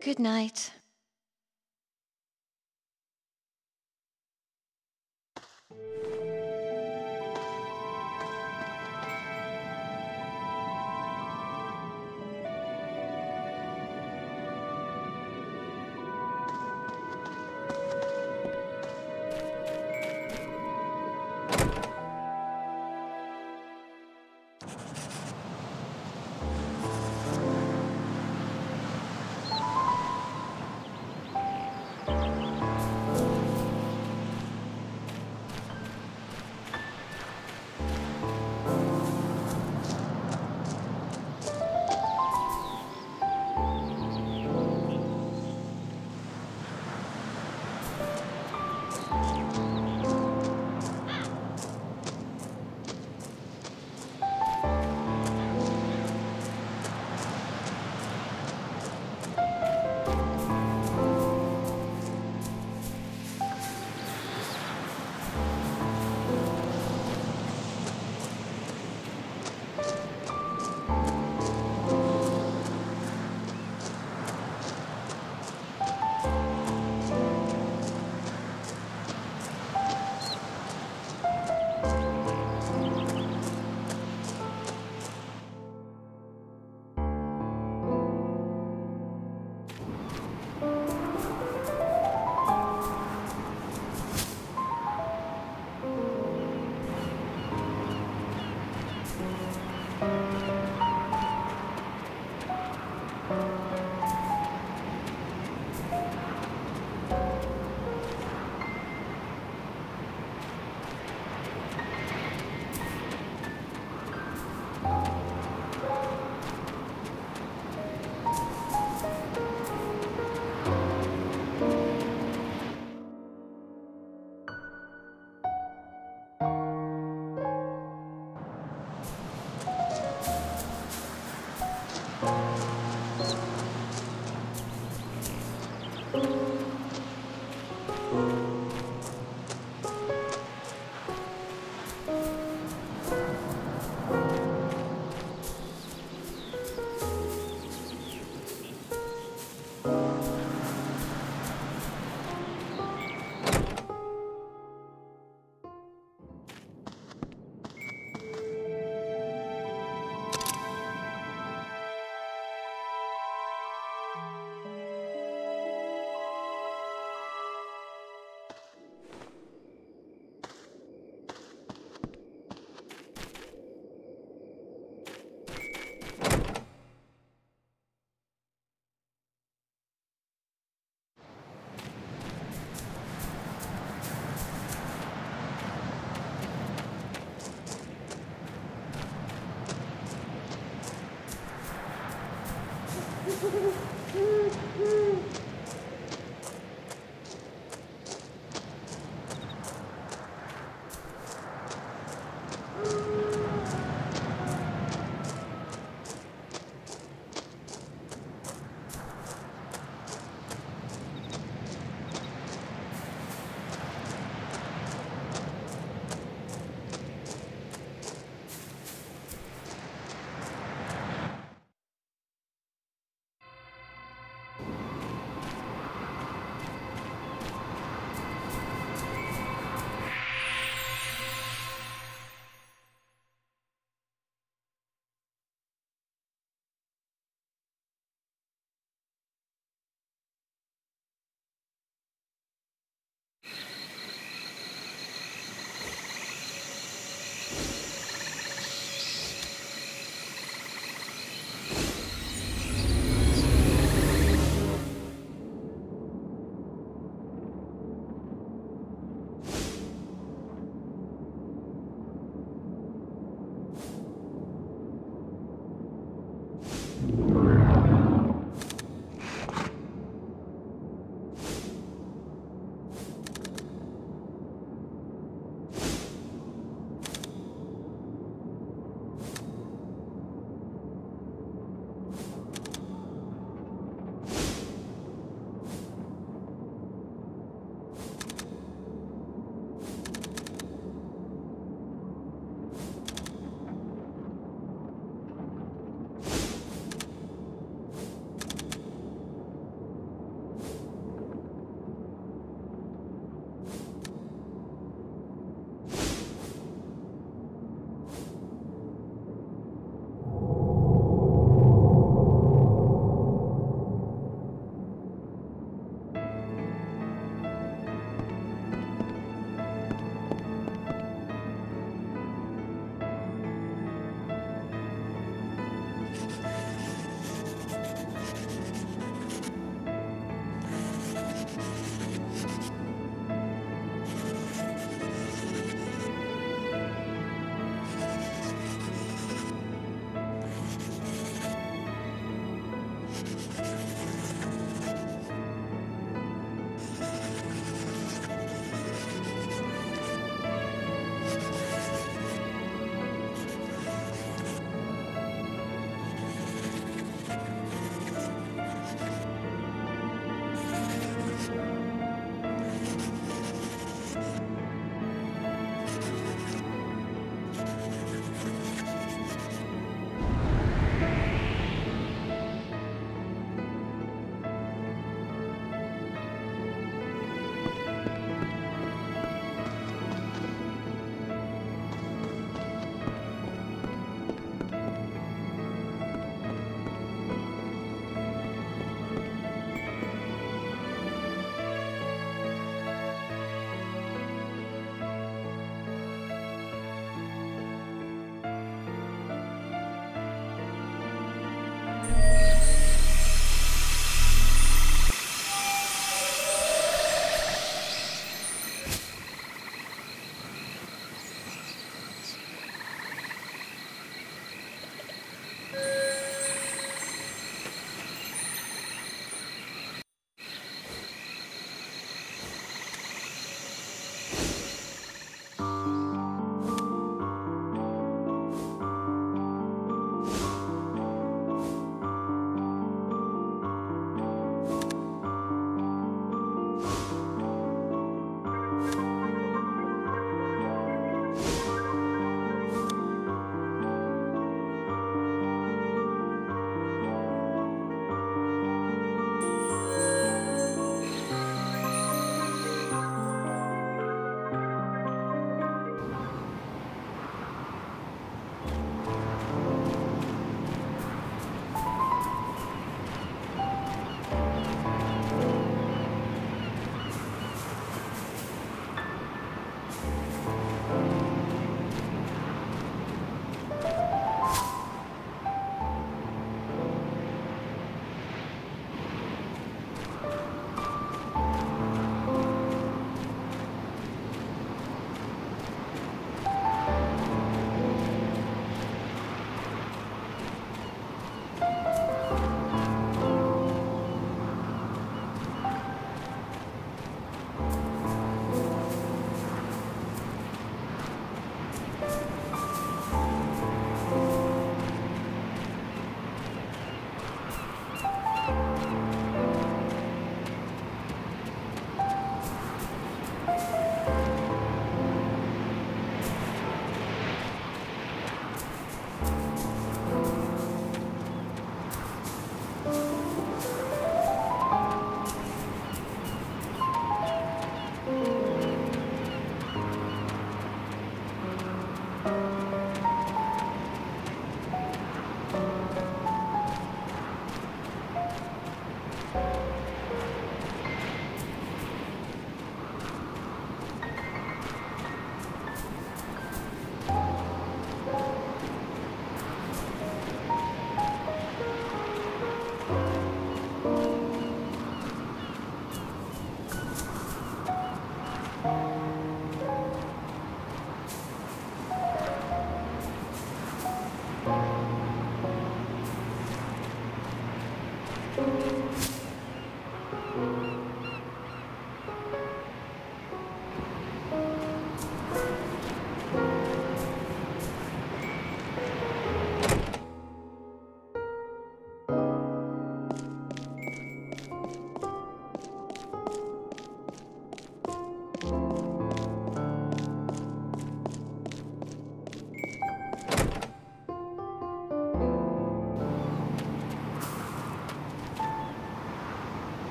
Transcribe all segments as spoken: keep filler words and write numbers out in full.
Good night.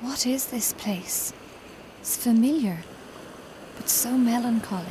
What is this place? It's familiar, but so melancholy.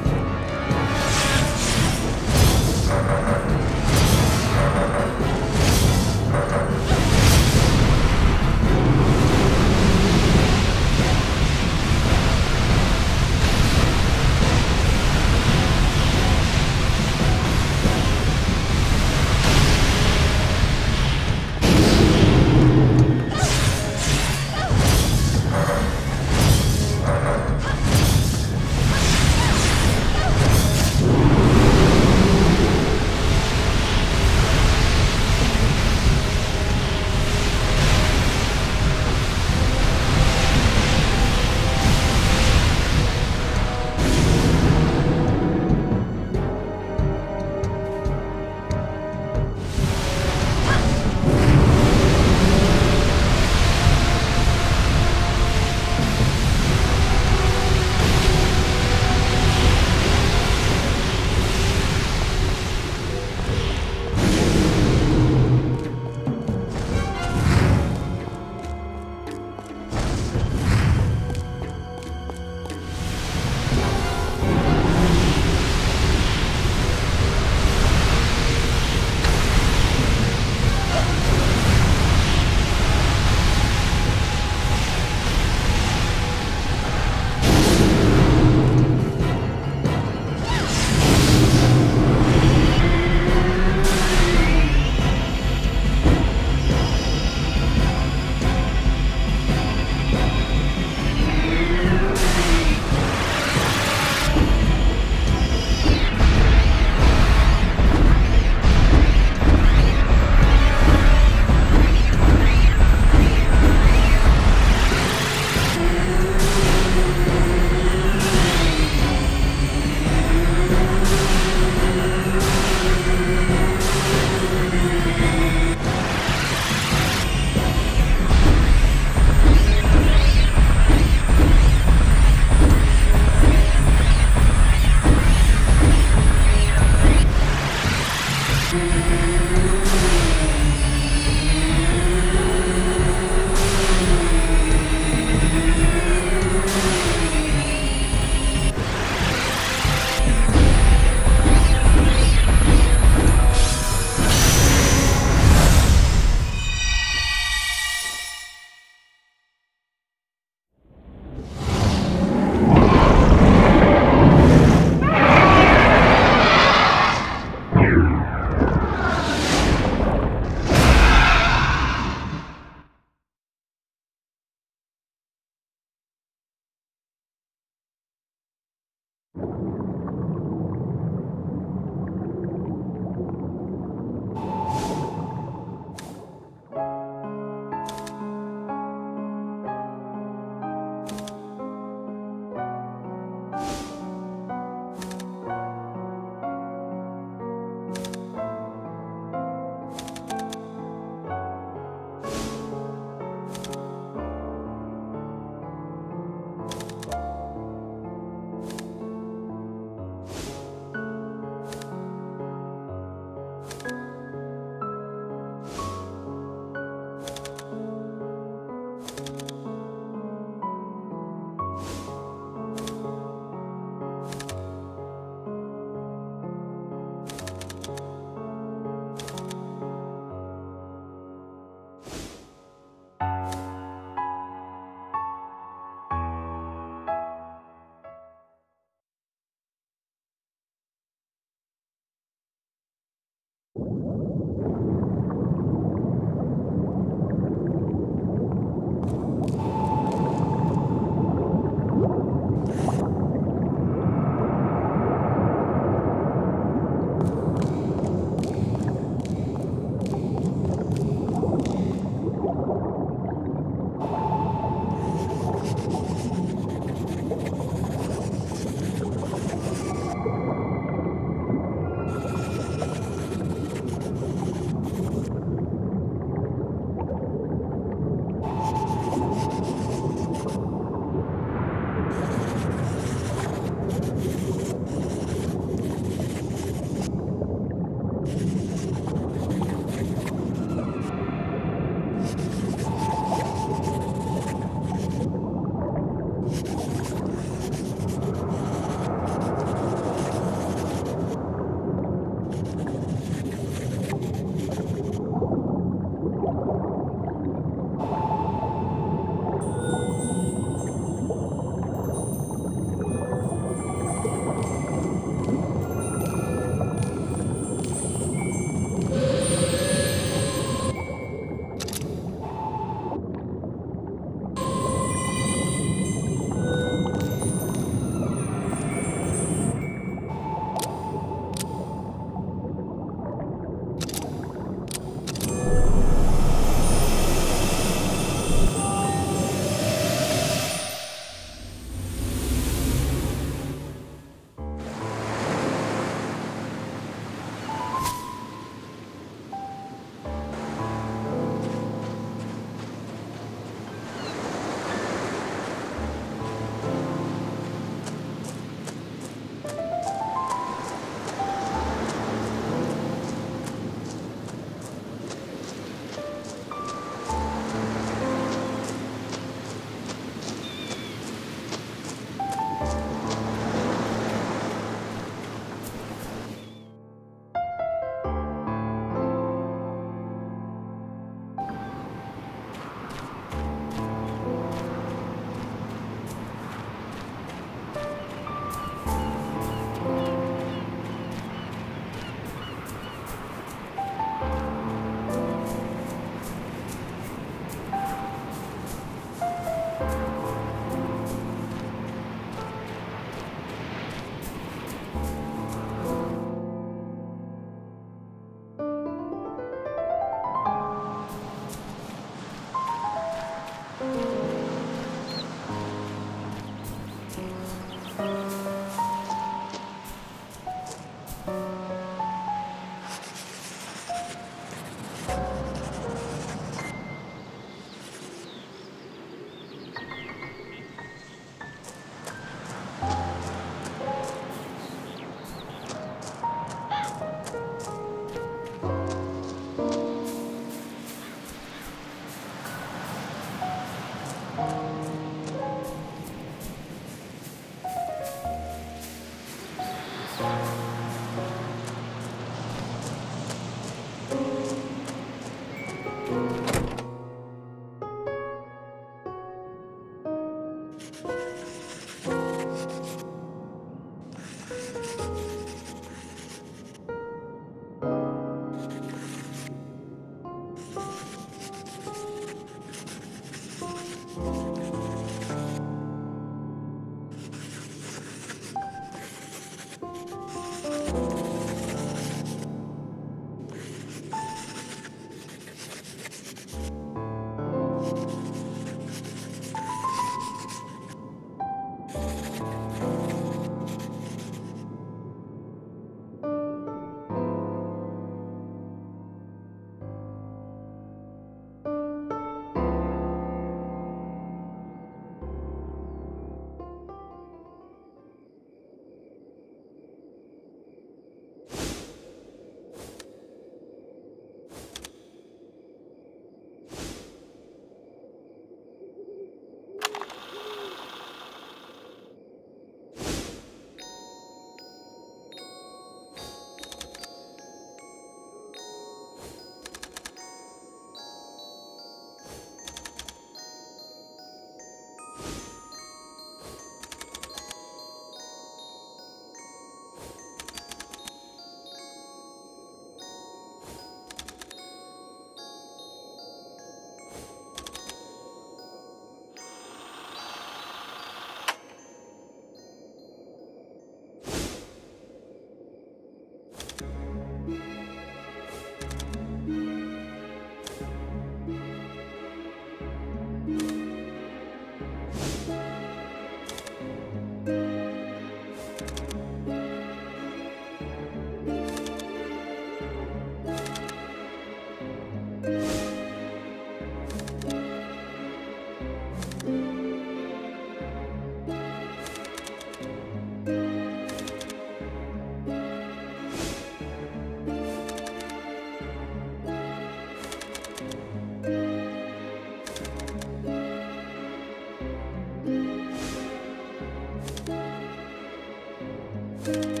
you.